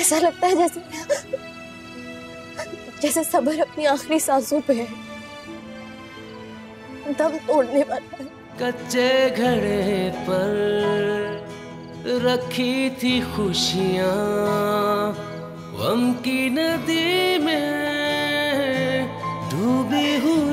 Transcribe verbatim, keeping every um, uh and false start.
ऐसा लगता है जैसे जैसे सबर अपनी आखिरी सांसों पे है, दम तोड़ने वाला है। कच्चे घड़े पर रखी थी खुशियाँ, गम की नदी में डूबी हुई